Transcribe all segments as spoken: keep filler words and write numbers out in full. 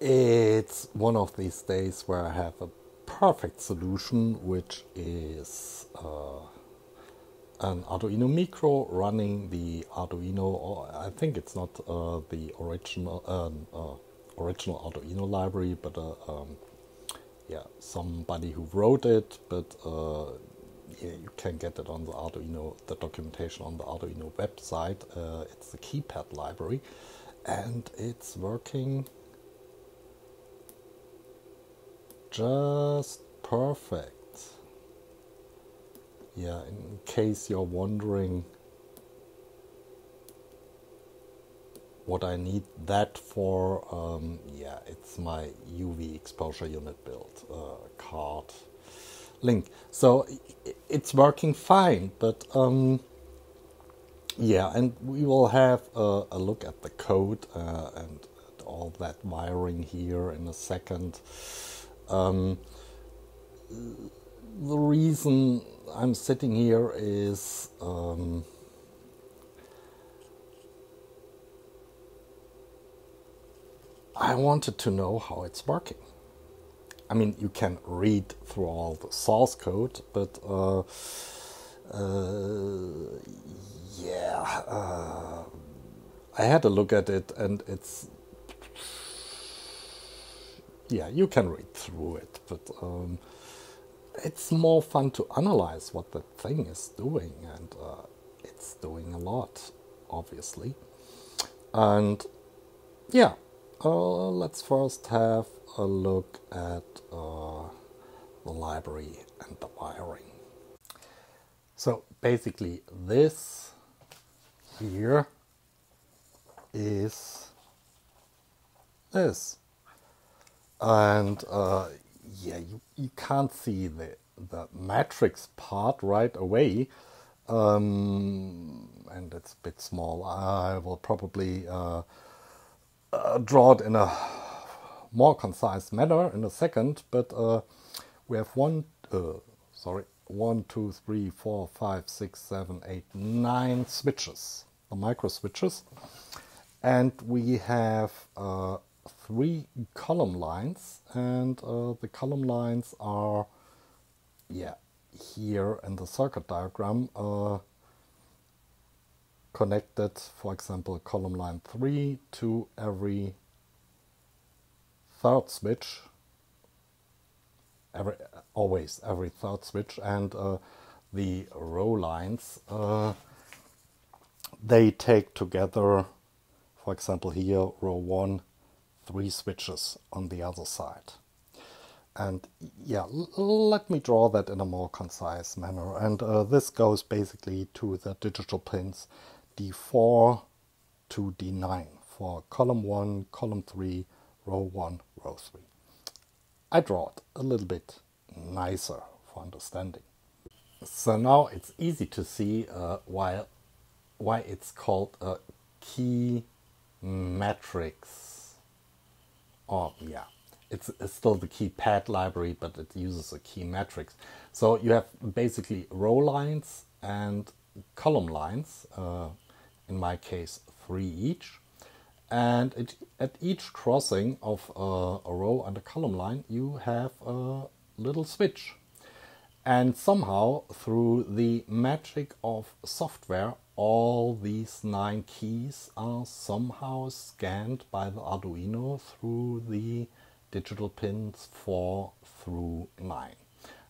It's one of these days where I have a perfect solution, which is uh, an Arduino Micro running the Arduino, or I think it's not uh, the original um, uh, original Arduino library, but uh, um, yeah, somebody who wrote it, but uh, yeah, you can get it on the Arduino, the documentation on the Arduino website. Uh, it's the keypad library, and it's working just perfect. Yeah, in case you're wondering what I need that for, um, yeah, it's my U V exposure unit build uh, card link. So it's working fine, but um, yeah, and we will have a, a look at the code uh, and all that wiring here in a second. Um, the reason I'm sitting here is um, I wanted to know how it's working. I mean, you can read through all the source code, but uh, uh, yeah, uh, I had a look at it, and it's, yeah, you can read through it, but um, it's more fun to analyze what the thing is doing, and uh, it's doing a lot, obviously. And yeah, uh, let's first have a look at uh, the library and the wiring. So basically, this here is this. And uh, yeah, you, you can't see the, the matrix part right away, um, and it's a bit small. I will probably uh, uh, draw it in a more concise manner in a second, but uh, we have one, uh, sorry, one, two, three, four, five, six, seven, eight, nine switches, the micro switches, and we have uh, three column lines, and uh, the column lines are, yeah, here in the circuit diagram, uh, connected, for example, column line three to every third switch, every always every third switch, and uh, the row lines, uh, they take together, for example, here row one, three switches on the other side. And yeah, let me draw that in a more concise manner. And uh, this goes basically to the digital pins D four to D nine for column one, column three, row one, row three. I draw it a little bit nicer for understanding. So now it's easy to see uh, why, why it's called a key matrix. Oh yeah, it's, it's still the keypad library, but it uses a key matrix. So you have basically row lines and column lines, uh, in my case three each. And it, at each crossing of uh, a row and a column line, you have a little switch. And somehow, through the magic of software, all these nine keys are somehow scanned by the Arduino through the digital pins four through nine.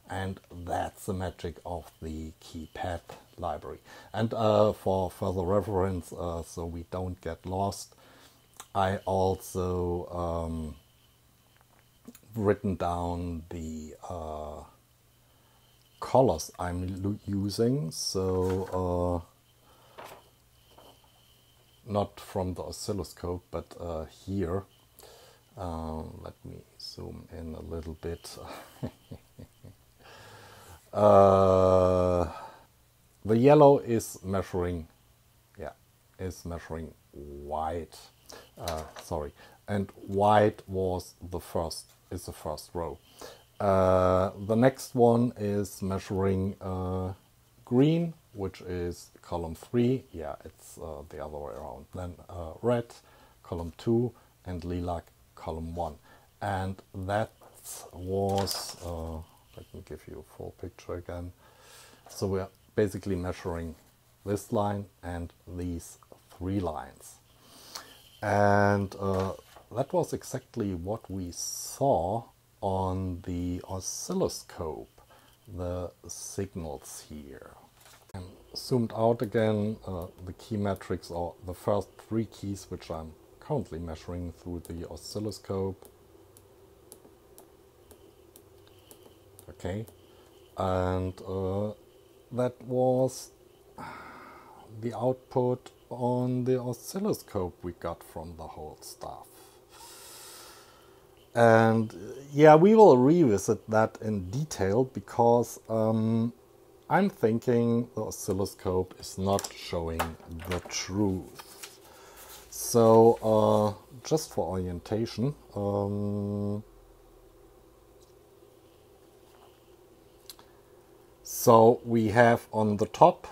And that's the magic of the keypad library. And uh, for further reference, uh, so we don't get lost, I also um, written down the uh, colors I'm using. So, Uh, not from the oscilloscope, but uh, here. Um, let me zoom in a little bit. uh, the yellow is measuring, yeah, is measuring white. Uh, sorry, and white was the first, is the first row. Uh, the next one is measuring uh, green, which is column three, yeah, it's uh, the other way around. Then uh, red, column two, and lilac, column one. And that was, uh, let me give you a full picture again. So we're basically measuring this line and these three lines. And uh, that was exactly what we saw on the oscilloscope, the signals here. And zoomed out again, uh, the key metrics are the first three keys which I'm currently measuring through the oscilloscope. Okay, and uh, that was the output on the oscilloscope we got from the whole stuff. And yeah, we will revisit that in detail because um, I'm thinking the oscilloscope is not showing the truth. So uh, just for orientation, um, so we have on the top,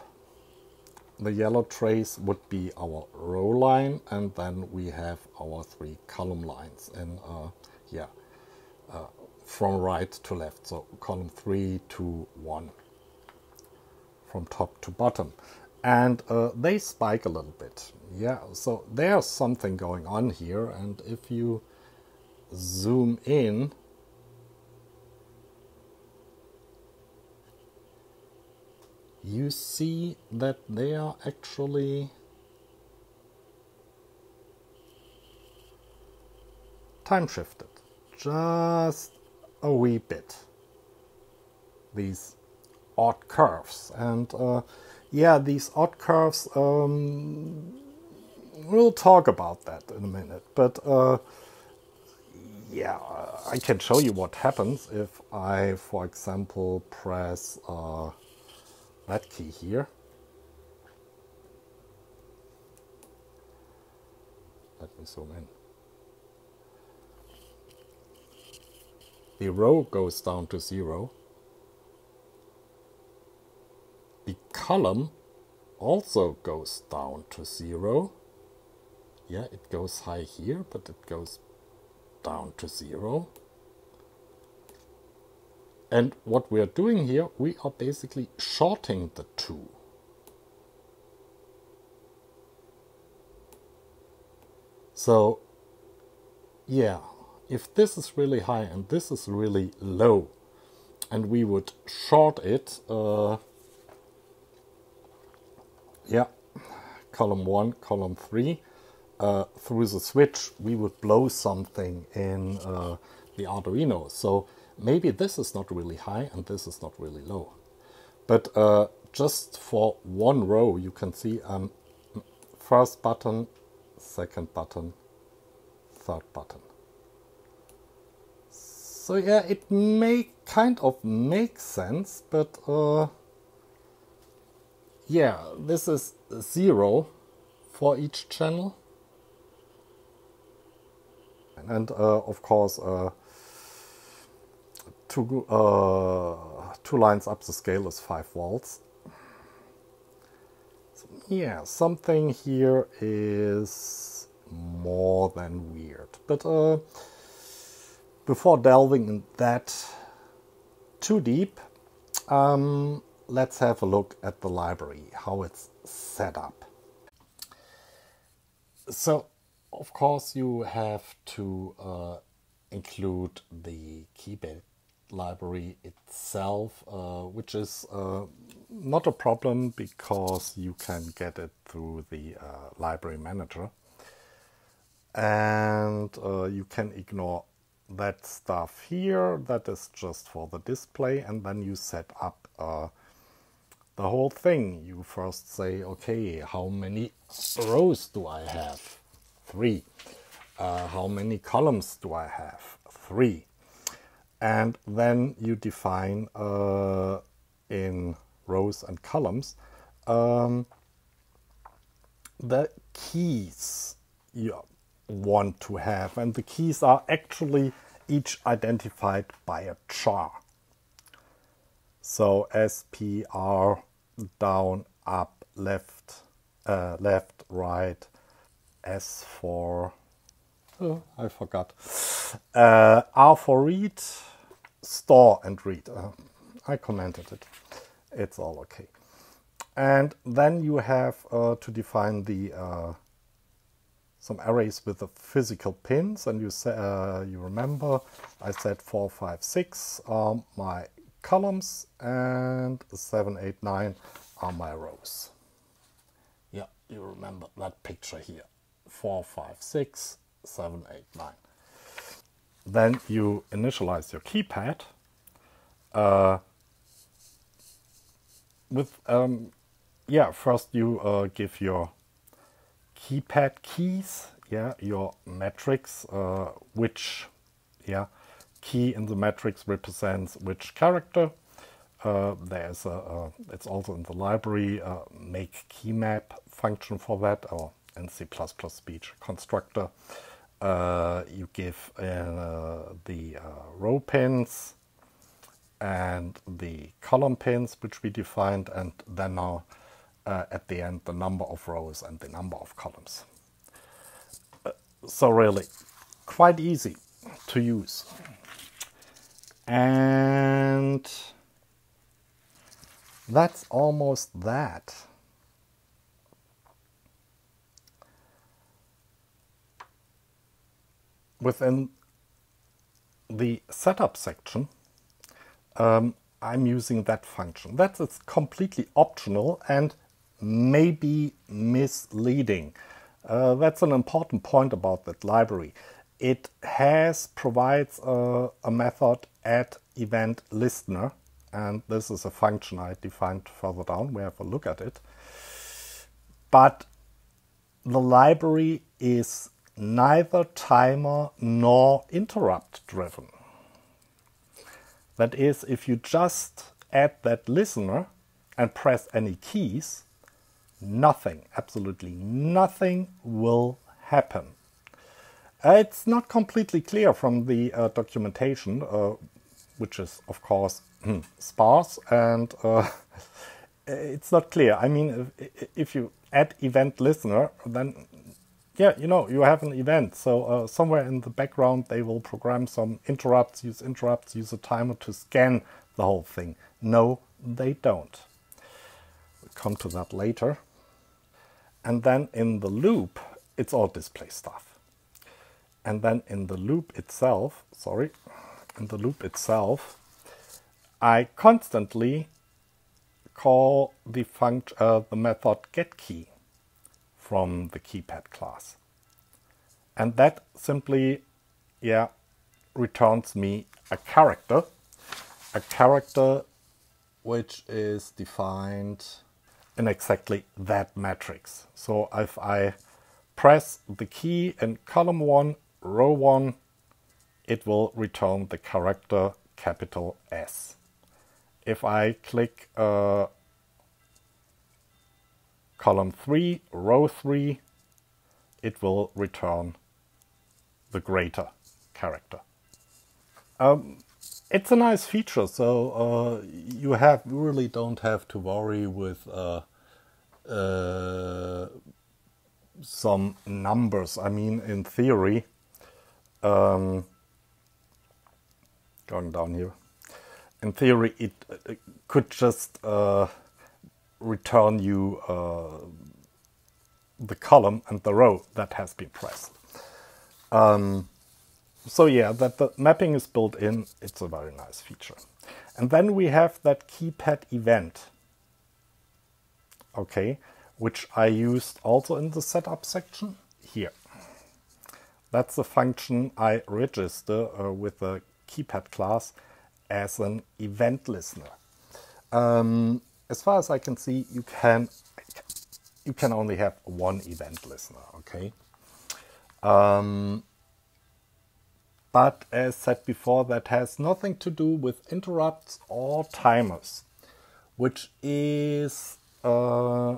the yellow trace would be our row line, and then we have our three column lines. And uh, yeah, uh, from right to left, so column three to one, from top to bottom. And uh, they spike a little bit. Yeah, so there's something going on here. And if you zoom in, you see that they are actually time shifted just a wee bit, these odd curves. And uh, yeah, these odd curves, um, we'll talk about that in a minute. But uh, yeah, I can show you what happens if I, for example, press uh, that key here. Let me zoom in. The row goes down to zero. The column also goes down to zero. Yeah, it goes high here, but it goes down to zero. And what we are doing here, we are basically shorting the two. So, yeah, if this is really high and this is really low, and we would short it, uh, yeah, column one, column three, uh, through the switch, we would blow something in uh, the Arduino. So maybe this is not really high and this is not really low. But uh, just for one row, you can see um, first button, second button, third button. So yeah, it may kind of make sense, but uh, yeah, this is zero for each channel. And uh, of course, uh, Two, uh, two lines up the scale is five volts. So, yeah, something here is more than weird. But uh, before delving in that too deep, um, let's have a look at the library, how it's set up. So, of course, you have to uh, include the keypad library itself, uh, which is uh, not a problem because you can get it through the uh, library manager, and uh, you can ignore that stuff here. That is just for the display, and then you set up uh, the whole thing. You first say, okay, how many rows do I have? Three. Uh, how many columns do I have? Three. And then you define uh, in rows and columns um, the keys you want to have. And the keys are actually each identified by a char. So S, P, R, down, up, left, uh, left, right, S for, oh, I forgot. Uh, R for read, store and read. Uh, I commented it. It's all okay. And then you have uh, to define the uh, some arrays with the physical pins. And you say, uh, you remember I said four, five, six are my columns and seven, eight, nine are my rows. Yeah, you remember that picture here. Four, five, six, seven, eight, nine. Then you initialize your keypad uh, with, um, yeah, first you uh, give your keypad keys, yeah, your matrix, uh, which, yeah, key in the matrix represents which character. Uh, there's a, uh, it's also in the library, uh, make key map function for that, or in C plus plus speech constructor. Uh, you give uh, the uh, row pins and the column pins, which we defined, and then now uh, at the end the number of rows and the number of columns. Uh, so really quite easy to use. And that's almost that. Within the setup section, um, I'm using that function. That is completely optional and maybe misleading. Uh, that's an important point about that library. It has provides a, a method add event listener, and this is a function I defined further down. We have a look at it. But the library is neither timer nor interrupt driven. That is, if you just add that listener and press any keys, nothing, absolutely nothing will happen. Uh, it's not completely clear from the uh, documentation, uh, which is of course sparse, and uh, it's not clear. I mean, if, if you add event listener, then yeah, you know, you have an event, so uh, somewhere in the background they will program some interrupts, use interrupts, use a timer to scan the whole thing. No, they don't. We'll come to that later. And then in the loop, it's all display stuff. And then in the loop itself, sorry, in the loop itself, I constantly call the function, uh, the method getKey from the keypad class. And that simply, yeah, returns me a character, a character which is defined in exactly that matrix. So if I press the key in column one, row one, it will return the character capital S. If I click uh, column three, row three, it will return the greater character. Um, it's a nice feature, so uh, you have really don't have to worry with uh, uh, some numbers. I mean, in theory, um, going down here, in theory it, it could just uh, return you uh, the column and the row that has been pressed. Um, so yeah, that the mapping is built in, it's a very nice feature. And then we have that keypad event, okay, which I used also in the setup section here. That's the function I register uh, with the keypad class as an event listener. Um, As far as I can see, you can you can only have one event listener, okay? Um, but as said before, that has nothing to do with interrupts or timers, which is uh,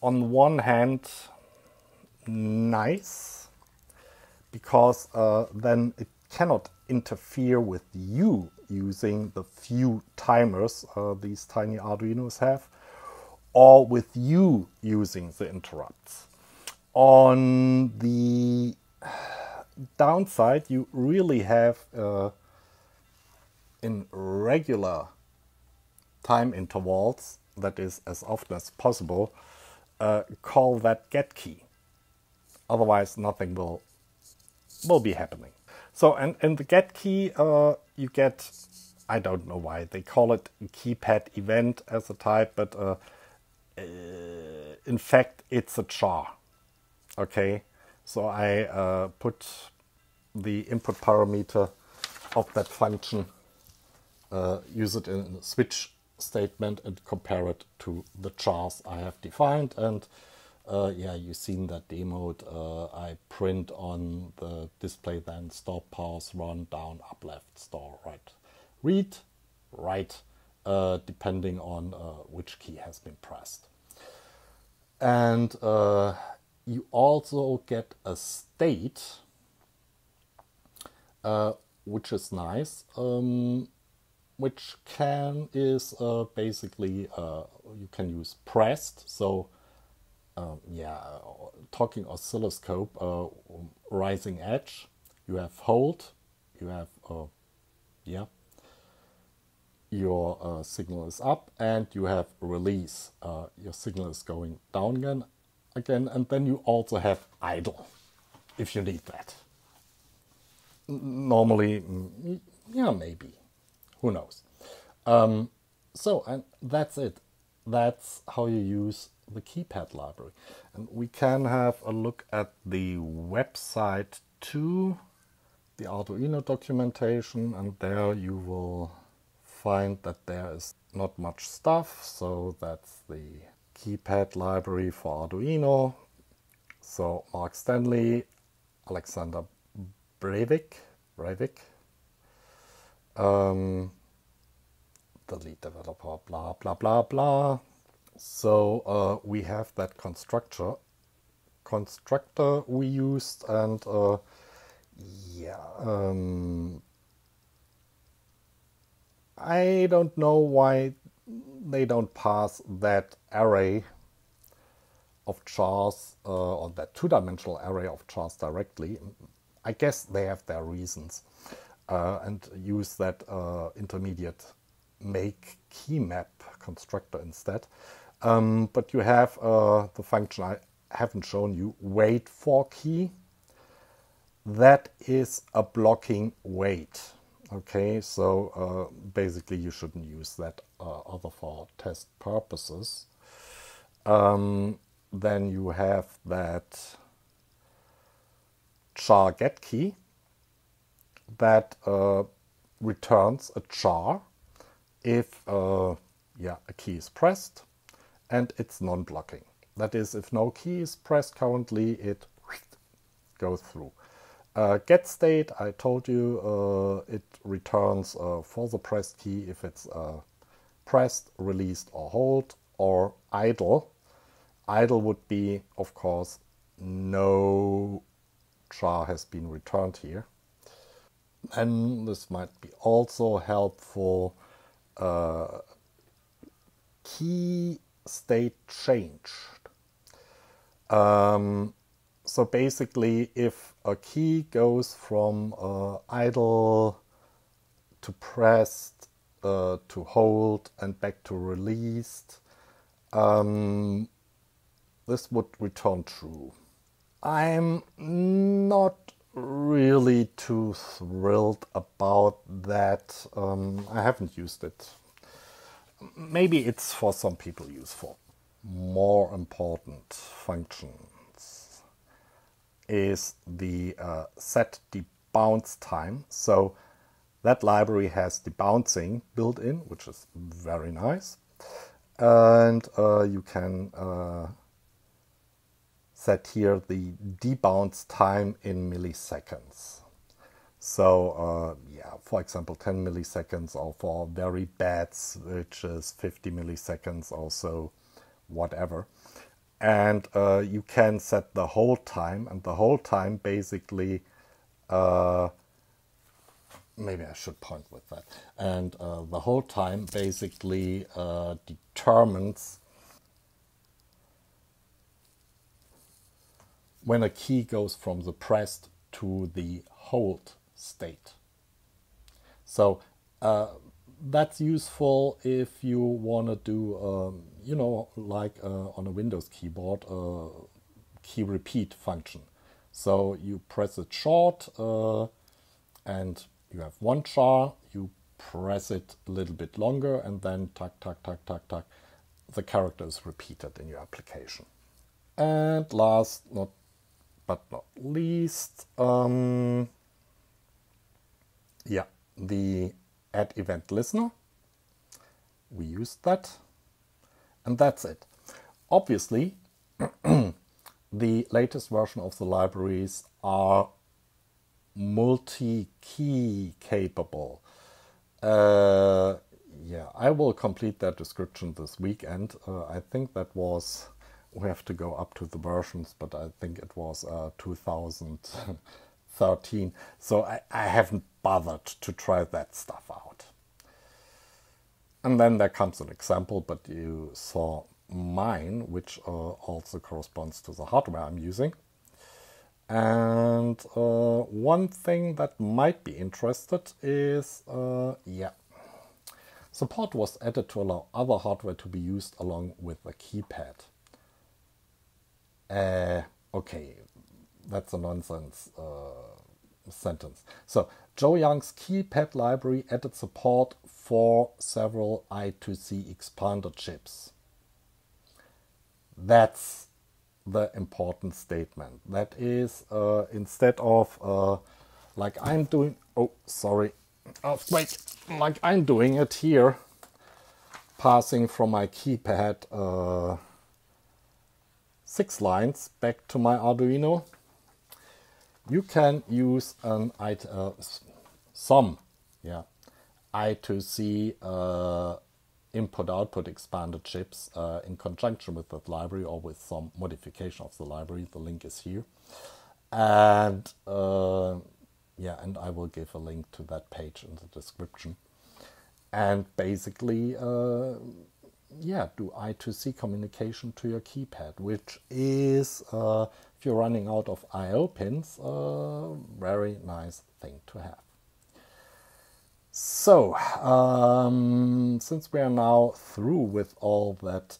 on one hand nice, because uh, then it cannot interfere with you using the few timers uh, these tiny Arduinos have, or with you using the interrupts. On the downside, you really have uh, in regular time intervals, that is as often as possible, uh, call that get key. Otherwise nothing will will be happening. So and, and the get key, uh, you get, I don't know why they call it keypad event as a type, but uh, uh, in fact it's a char. Okay, so I uh, put the input parameter of that function, uh, use it in a switch statement and compare it to the chars I have defined. And uh, yeah, you've seen that demo. Uh, I print on the display then stop, pause, run, down, up, left, store, right, read, write, uh, depending on uh, which key has been pressed. And uh, you also get a state, uh, which is nice, um, which can is uh, basically uh, you can use pressed. So um, yeah, talking oscilloscope, uh, rising edge, you have hold, you have uh, yeah, your uh, signal is up, and you have release, uh, your signal is going down again. Again, and then you also have idle, if you need that. Normally, yeah, maybe, who knows. Um, so, and that's it. That's how you use the keypad library. And we can have a look at the website too, the Arduino documentation, and there you will find that there is not much stuff. So that's the keypad library for Arduino. So Mark Stanley, Alexander Breivik, Breivik, um, the lead developer, blah, blah, blah, blah. So uh, we have that constructor, constructor we used, and uh, yeah, um, I don't know why they don't pass that array of chars, uh, or that two-dimensional array of chars directly. I guess they have their reasons, uh, and use that uh, intermediate make key map constructor instead. Um, but you have uh, the function I haven't shown you, wait for key. That is a blocking wait. Okay, so uh, basically you shouldn't use that uh, other for test purposes. Um, then you have that char get key that uh, returns a char if uh, yeah, a key is pressed, and it's non-blocking. That is, if no key is pressed currently, it goes through. Uh, get state, I told you, uh, it returns uh, for the pressed key if it's uh, pressed, released, or hold, or idle. Idle would be, of course, no char has been returned here. And this might be also helpful, uh, key state changed. Um, So basically, if a key goes from uh, idle to pressed uh, to hold and back to released, um, this would return true. I'm not really too thrilled about that. Um, I haven't used it. Maybe it's for some people useful. More important function is the uh, set debounce time. So that library has debouncing built in, which is very nice. And uh, you can uh, set here the debounce time in milliseconds. So uh, yeah, for example, ten milliseconds, or for very bad switches, fifty milliseconds or so, whatever. And uh, you can set the hold time, and the hold time basically, uh, maybe I should point with that. And uh, the hold time basically uh, determines when a key goes from the pressed to the hold state. So uh, that's useful if you want to do, um, you know, like uh, on a Windows keyboard, uh, key repeat function. So you press it short uh, and you have one char, you press it a little bit longer and then tuck, tuck, tuck, tuck, tuck. The character is repeated in your application. And last not, but not least, um, yeah, the add event listener. We used that. And that's it. Obviously, the latest version of the libraries are multi-key capable. Uh, yeah, I will complete that description this weekend. Uh, I think that was, we have to go up to the versions, but I think it was uh, two thousand thirteen. So I, I haven't bothered to try that stuff out. And then there comes an example, but you saw mine, which uh, also corresponds to the hardware I'm using. And uh, one thing that might be interested is, uh, yeah, support was added to allow other hardware to be used along with the keypad. Uh, okay, that's a nonsense uh, sentence. So, Joe Young's keypad library added support for several I two C expander chips. That's the important statement. That is, uh, instead of uh, like I'm doing, oh, sorry. Oh, wait, like I'm doing it here, passing from my keypad uh, six lines back to my Arduino, you can use an I, uh, some yeah, I two C uh, input-output expanded chips uh, in conjunction with that library or with some modification of the library. The link is here. And uh, yeah, and I will give a link to that page in the description. And basically, uh, yeah, do I two C communication to your keypad, which is, uh, if you're running out of I O pins, a uh, very nice thing to have. So, um, since we are now through with all that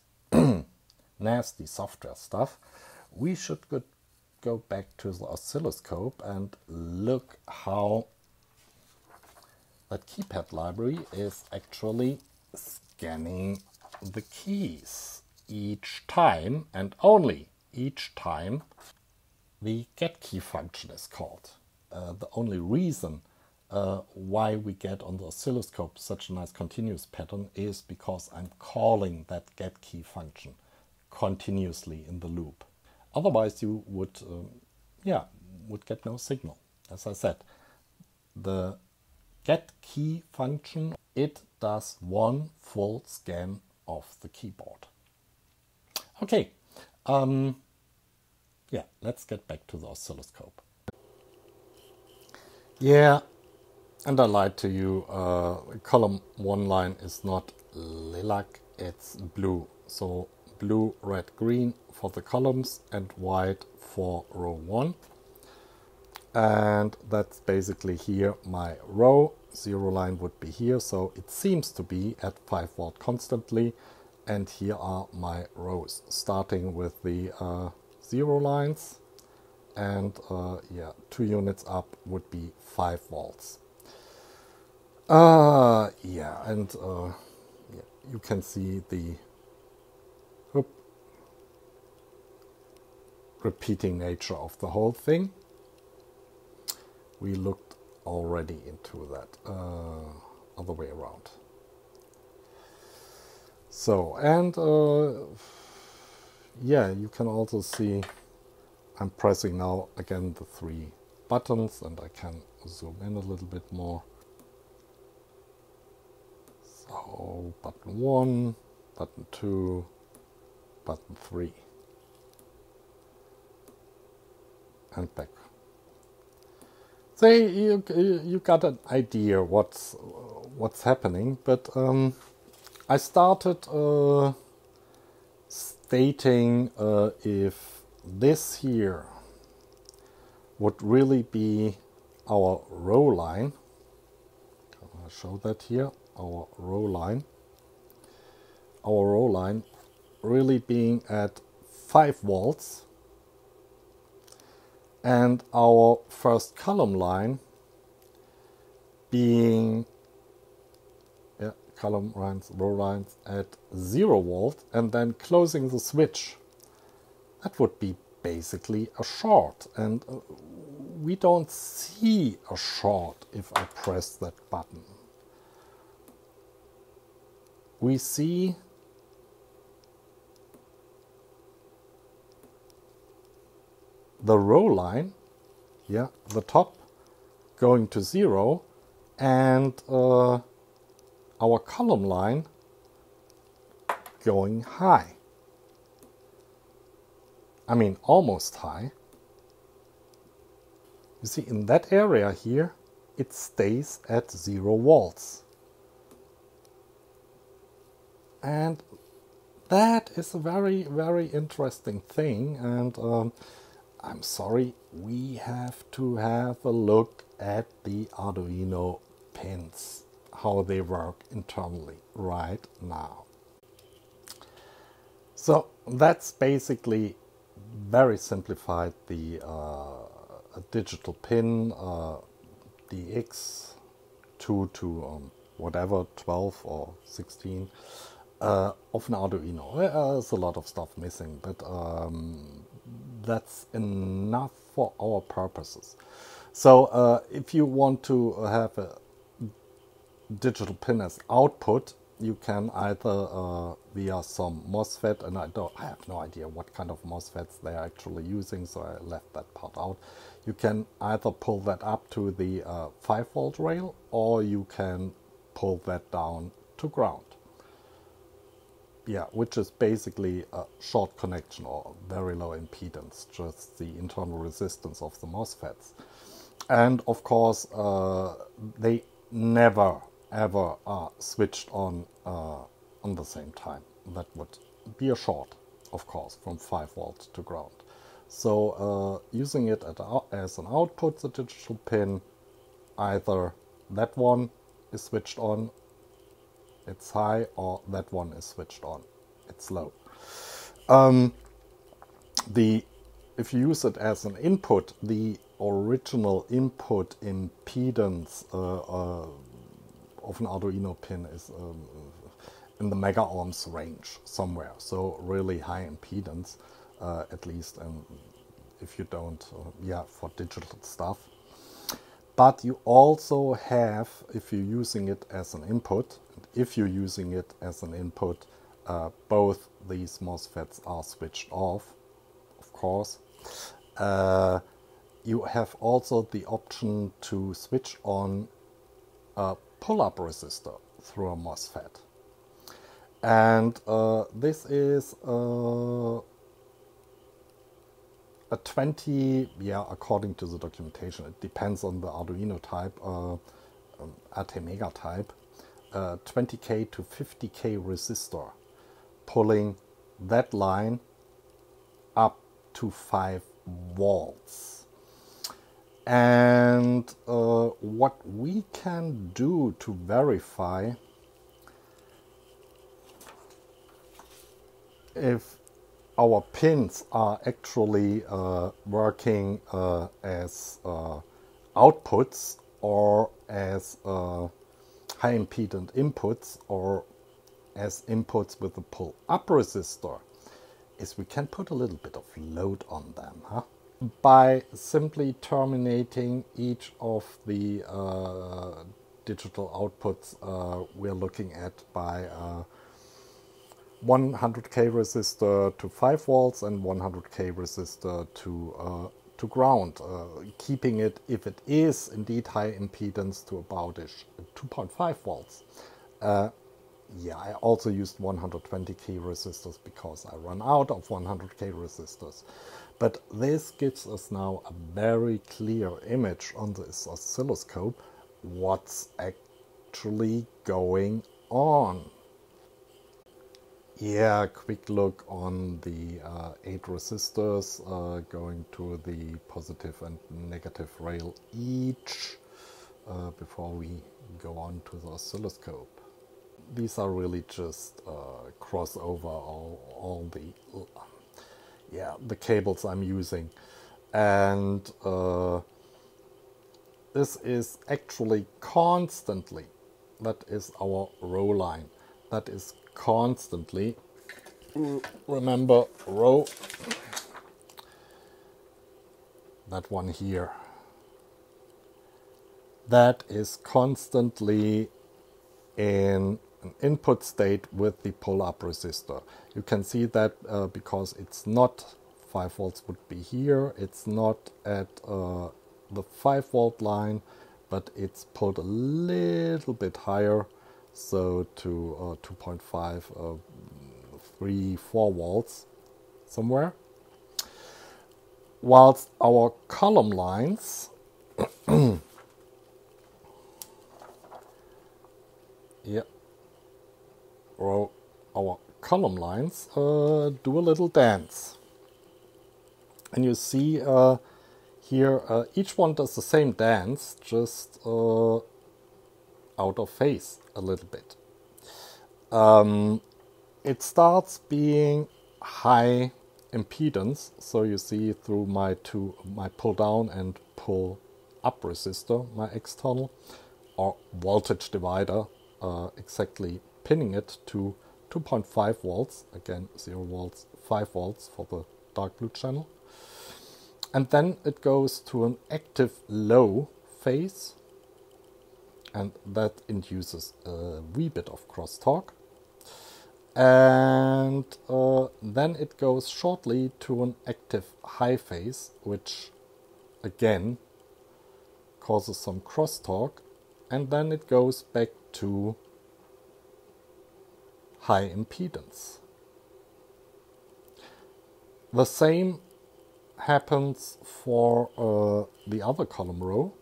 nasty software stuff, we should go, go back to the oscilloscope and look how that keypad library is actually scanning the keys each time, and only each time the get key function is called. Uh, the only reason Uh, why we get on the oscilloscope such a nice continuous pattern is because I'm calling that get key function continuously in the loop. Otherwise you would, um, yeah, would get no signal. As I said, the get key function, it does one full scan of the keyboard. Okay, um, yeah, let's get back to the oscilloscope. Yeah. And I lied to you, uh, column one line is not lilac, it's blue. So blue, red, green for the columns and white for row one. And that's basically here my row. Zero line would be here, so it seems to be at five volt constantly. And here are my rows, starting with the uh, zero lines. And uh, yeah, two units up would be five volts. Uh, yeah, and uh, yeah, you can see the whoop, repeating nature of the whole thing. We looked already into that uh, other way around. So, and uh, yeah, you can also see I'm pressing now again the three buttons, and I can zoom in a little bit more. Oh, button one, button two, button three, and back. So you you got an idea what's what's happening, but um, I started uh, stating uh, if this here would really be our row line. I'll show that here, our row line. Our row line really being at five volts, and our first column line being yeah, column lines, row lines at zero volt, and then closing the switch. That would be basically a short, and we don't see a short if I press that button. We see the row line, yeah, the top going to zero, and uh, our column line going high. I mean, almost high. You see, in that area here, it stays at zero volts. And that is a very, very interesting thing. And um, I'm sorry, we have to have a look at the Arduino pins, how they work internally right now. So that's basically very simplified the uh, digital pin, uh, D X two to um, whatever, twelve or sixteen. Uh, of an Arduino. Uh, there's a lot of stuff missing, but um, that's enough for our purposes. So uh, if you want to have a digital pin as output, you can either uh, via some MOSFET, and I don't, I have no idea what kind of MOSFETs they're actually using, so I left that part out. You can either pull that up to the uh, five volt rail, or you can pull that down to ground. Yeah, which is basically a short connection or very low impedance, just the internal resistance of the MOSFETs. And of course, uh, they never ever are switched on uh, on the same time. That would be a short, of course, from five volts to ground. So uh, using it at, as an output, the digital pin, either that one is switched on, it's high, or that one is switched on, it's low. Um, the, if you use it as an input, the original input impedance uh, uh, of an Arduino pin is um, in the mega ohms range somewhere, so really high impedance, uh, at least um, if you don't, uh, yeah, for digital stuff. But you also have, if you're using it as an input, If you're using it as an input, uh, both these MOSFETs are switched off, of course. Uh, you have also the option to switch on a pull-up resistor through a MOSFET. And uh, this is uh, a twenty, yeah, according to the documentation, it depends on the Arduino type, uh, um, ATmega type. Uh, twenty K to fifty K resistor pulling that line up to five volts. And uh, what we can do to verify if our pins are actually uh, working uh, as uh, outputs or as uh, high impedant inputs, or as inputs with a pull-up resistor, is we can put a little bit of load on them, huh? By simply terminating each of the uh, digital outputs uh, we're looking at by uh, one hundred K resistor to five volts and one hundred K resistor to uh, to ground, uh, keeping it, if it is indeed high impedance, to about two point five volts. Uh, yeah, I also used one hundred twenty K resistors because I run out of one hundred K resistors. But this gives us now a very clear image on this oscilloscope what's actually going on. Yeah, quick look on the uh, eight resistors uh, going to the positive and negative rail each uh, before we go on to the oscilloscope. These are really just uh, crossover all, all the yeah the cables I'm using, and uh, this is actually constantly, that is our row line, that is constantly, remember row, that one here, that is constantly in an input state with the pull-up resistor. You can see that uh, because it's not five volts would be here, it's not at uh, the five volt line, but it's pulled a little bit higher, so to uh, two point five, uh, three, four volts somewhere. Whilst our column lines, yeah, row, our column lines uh, do a little dance. And you see uh, here, uh, each one does the same dance, just uh, out of phase a little bit. Um, it starts being high impedance, so you see through my two, my pull down and pull up resistor, my external, or voltage divider, uh, exactly pinning it to two point five volts, again zero volts, five volts for the dark blue channel. And then it goes to an active low phase, and that induces a wee bit of crosstalk. And uh, then it goes shortly to an active high phase, which again causes some crosstalk. And then it goes back to high impedance. The same happens for uh, the other column row.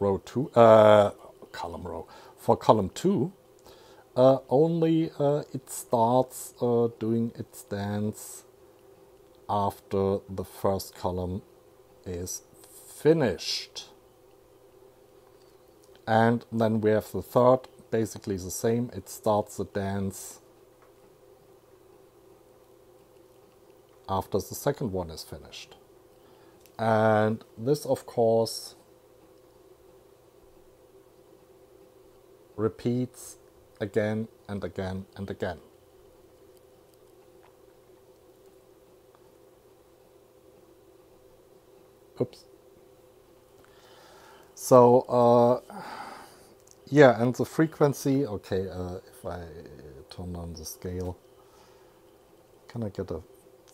Row two, uh, column row, for column two, uh, only uh, it starts uh, doing its dance after the first column is finished. And then we have the third, basically the same, it starts the dance after the second one is finished. And this, of course, repeats again and again and again. Oops. So, uh, yeah, and the frequency, okay, uh, if I turn on the scale, can I get a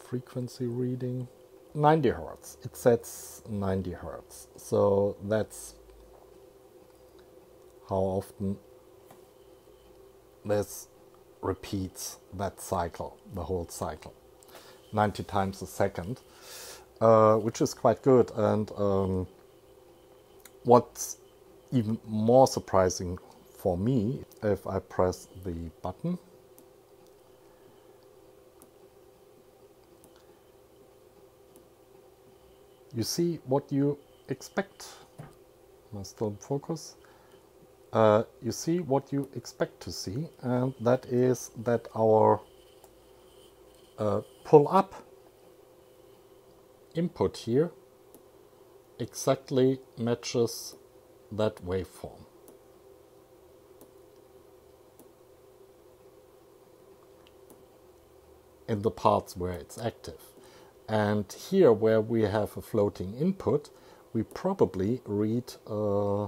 frequency reading? ninety hertz, it sets ninety hertz. So that's how often this repeats that cycle, the whole cycle, ninety times a second, uh, which is quite good. And um, what's even more surprising for me, if I press the button, you see what you expect. Am I still in focus? Uh, you see what you expect to see, and that is that our uh, pull-up input here exactly matches that waveform. In the parts where it's active. And here where we have a floating input, we probably read uh,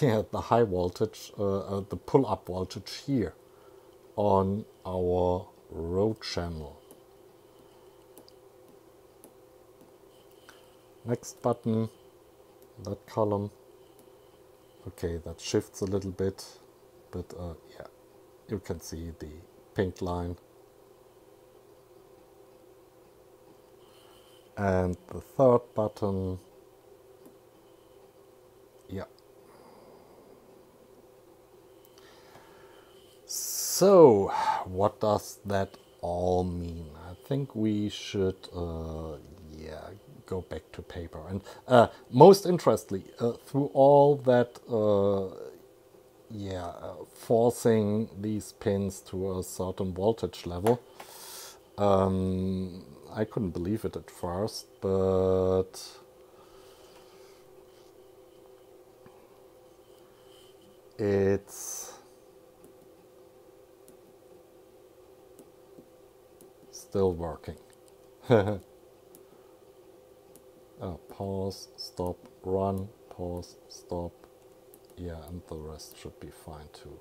yeah, the high voltage, uh, uh, the pull-up voltage here on our row channel. Next button, that column. Okay, that shifts a little bit, but uh, yeah, you can see the pink line. And the third button, yeah. So what does that all mean? I think we should uh, yeah, go back to paper. And uh, most interestingly, uh, through all that uh, yeah, uh, forcing these pins to a certain voltage level, um, I couldn't believe it at first, but it's still working. uh, pause, stop, run, pause, stop. Yeah, and the rest should be fine too.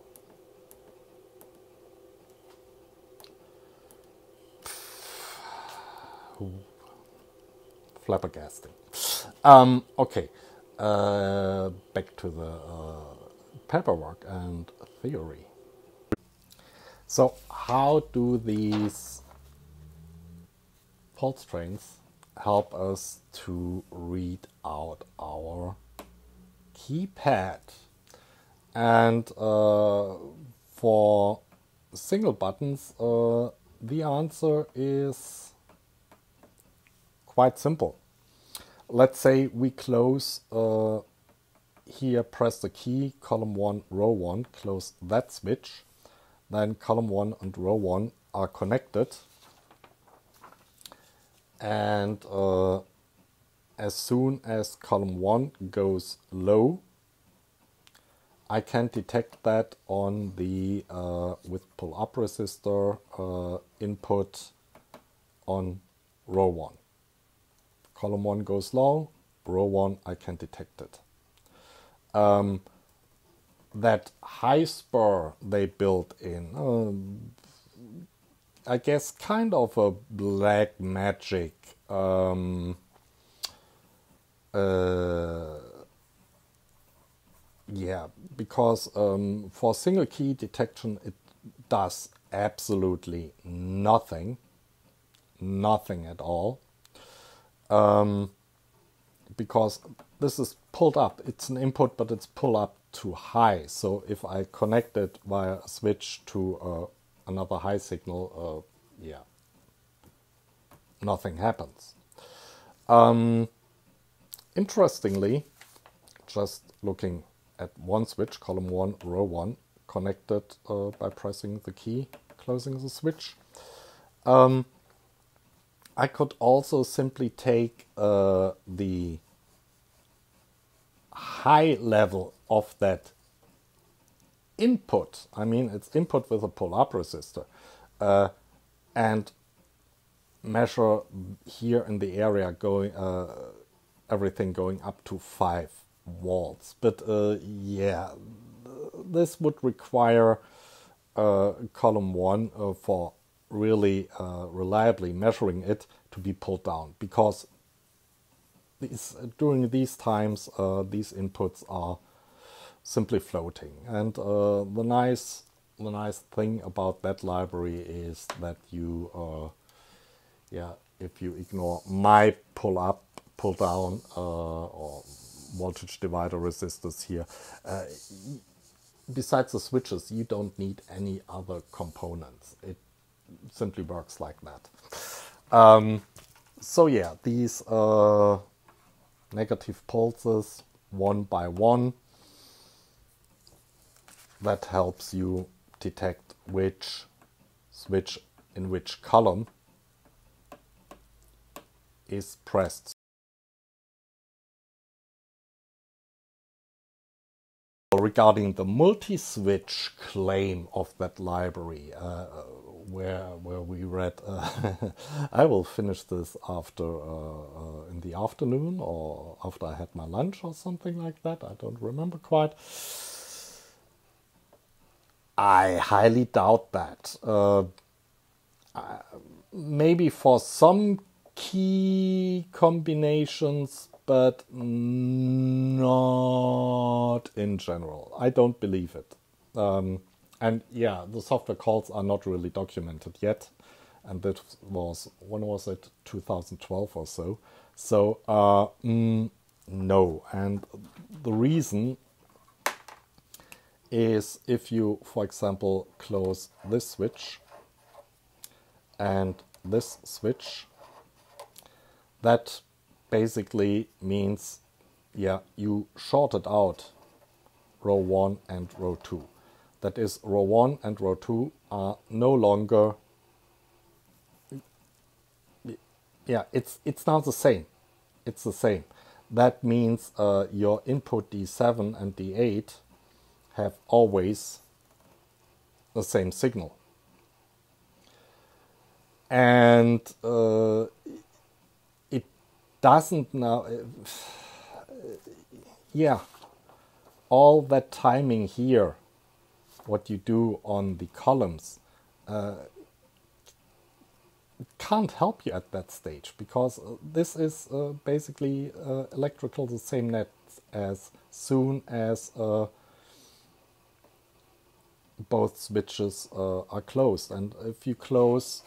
Flabbergasting. Um, okay, uh, back to the uh, paperwork and theory. So how do these pulse trains help us to read out our keypad? And uh, for single buttons, uh, the answer is quite simple. Let's say we close uh, here, press the key, column one, row one, close that switch. Then column one and row one are connected. And uh, as soon as column one goes low, I can detect that on the, uh, with pull-up resistor, uh, input on row one. Column one goes low, row one, I can detect it. Um, that high spur they built in, um, I guess kind of a black magic um, uh, yeah, because um, for single key detection it does absolutely nothing, nothing at all. Um, because this is pulled up, it's an input, but it's pulled up to high. So if I connect it via a switch to uh, another high signal, uh, yeah, nothing happens. Um, interestingly, just looking at one switch, column one, row one, connected uh, by pressing the key, closing the switch. Um, I could also simply take uh, the high level of that input. I mean, it's input with a pull-up resistor, uh, and measure here in the area going uh, everything going up to five volts. But uh, yeah, this would require uh, column one uh, for really uh, reliably measuring it to be pulled down, because these, during these times uh, these inputs are simply floating. And uh, the nice the nice thing about that library is that you uh, yeah, if you ignore my pull up, pull down uh, or voltage divider resistors here, uh, besides the switches you don't need any other components. It simply works like that. Um, so yeah, these uh, negative pulses one by one, that helps you detect which switch in which column is pressed. Regarding the multi-switch claim of that library, uh, Where, where we read, uh, I will finish this after uh, uh, in the afternoon, or after I had my lunch or something like that. I don't remember quite. I highly doubt that. Uh, I, maybe for some key combinations, but not in general. I don't believe it. Um, And yeah, the software calls are not really documented yet. And that was, when was it? two thousand twelve or so. So, uh, mm, no. And the reason is if you, for example, close this switch and this switch, that basically means, yeah, you shorted out row one and row two. That is, row one and row two are no longer, yeah, it's it's now the same. It's the same. That means uh, your input D seven and D eight have always the same signal. And uh, it doesn't now, yeah, all that timing here, what you do on the columns, uh, can't help you at that stage, because this is uh, basically uh, electrical the same net as soon as uh, both switches uh, are closed. And if you close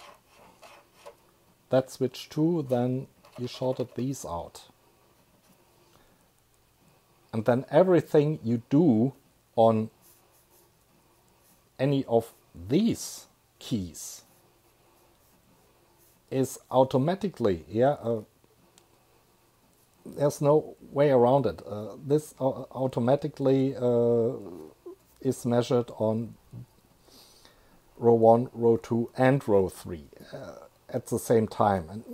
that switch too, then you shorted these out. And then everything you do on any of these keys is automatically, yeah, uh, there's no way around it. Uh, this uh, automatically uh, is measured on row one, row two, and row three uh, at the same time, and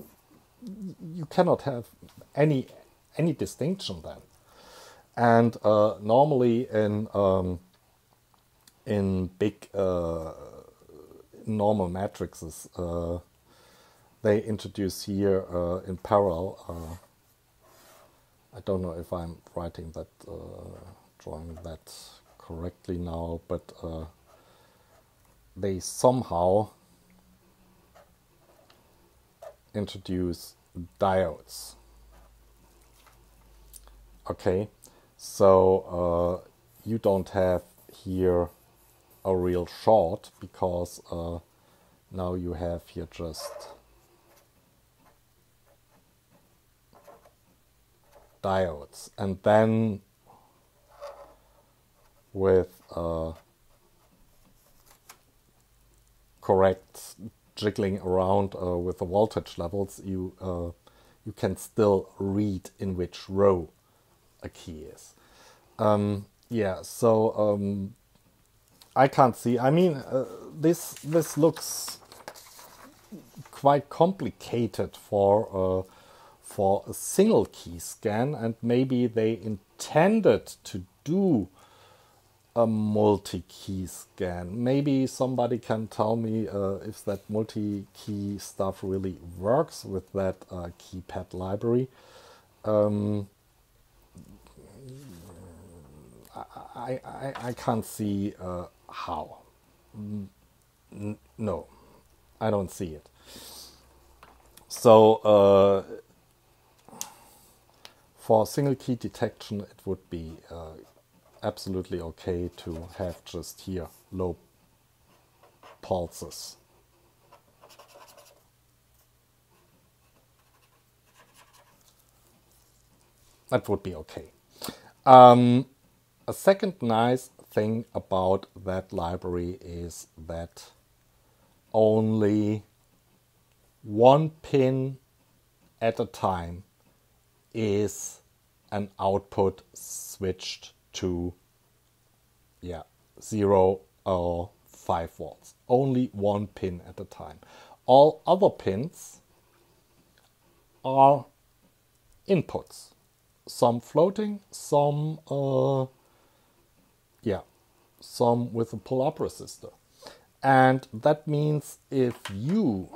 you cannot have any any distinction then. And uh, normally in um, in big uh, normal matrices, uh, they introduce here uh, in parallel. Uh, I don't know if I'm writing that, uh, drawing that correctly now, but uh, they somehow introduce diodes. Okay, so uh, you don't have here a real short, because uh, now you have here just diodes. And then with uh, correct jiggling around uh, with the voltage levels, you uh, you can still read in which row a key is. Um, yeah, so um, I can't see. I mean, uh, this this looks quite complicated for uh, for a single key scan, and maybe they intended to do a multi-key scan. Maybe somebody can tell me uh, if that multi-key stuff really works with that uh, keypad library. Um, I, I, I can't see uh, how. N no, I don't see it. So uh, for single key detection, it would be uh, absolutely okay to have just here low pulses. That would be okay. Um, a second nice thing about that library is that only one pin at a time is an output switched to, yeah, zero or five volts. Only one pin at a time. All other pins are inputs. Some floating, some, uh, yeah, some with a pull-up resistor. And that means if you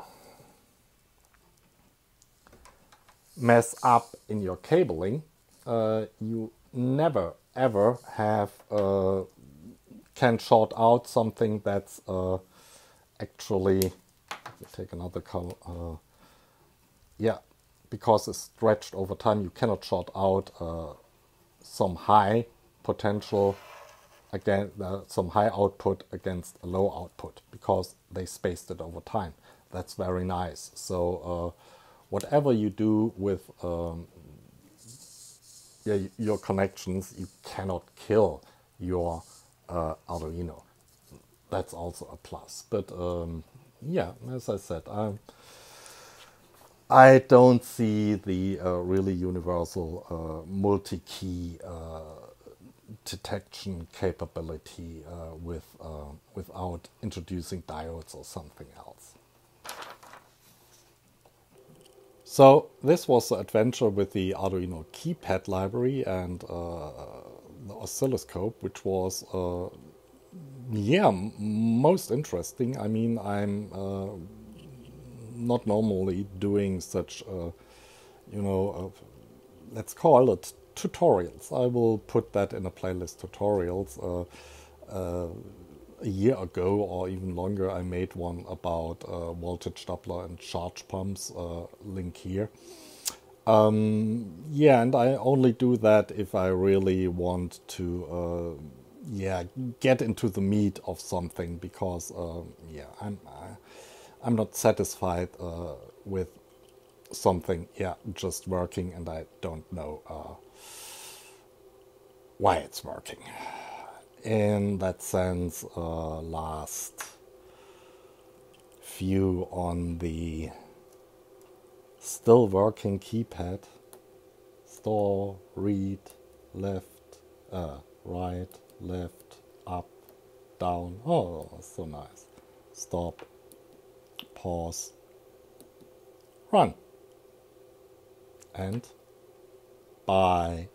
mess up in your cabling, uh, you never ever have uh, can short out something that's uh, actually, let me take another color, uh, yeah, because it's stretched over time, you cannot short out uh, some high potential again, uh, some high output against a low output, because they spaced it over time. That's very nice. So uh, whatever you do with um, yeah, your connections, you cannot kill your uh, Arduino. That's also a plus. But um, yeah, as I said, I, I don't see the uh, really universal uh, multi-key uh, detection capability uh, with uh, without introducing diodes or something else. So this was the adventure with the Arduino keypad library and uh, the oscilloscope, which was uh, yeah most interesting. I mean, I'm uh, not normally doing such uh, you know uh, let's call it tutorials. I will put that in a playlist, tutorials. Uh, uh, a year ago or even longer I made one about uh, voltage doubler and charge pumps, uh, link here. Um, yeah, and I only do that if I really want to uh, yeah get into the meat of something, because uh, yeah I'm I, I'm not satisfied uh, with something yeah just working and I don't know uh, why it's working. In that sense, uh, last view on the still working keypad, store, read, left, uh, right, left, up, down, oh, so nice, stop, pause, run, and bye.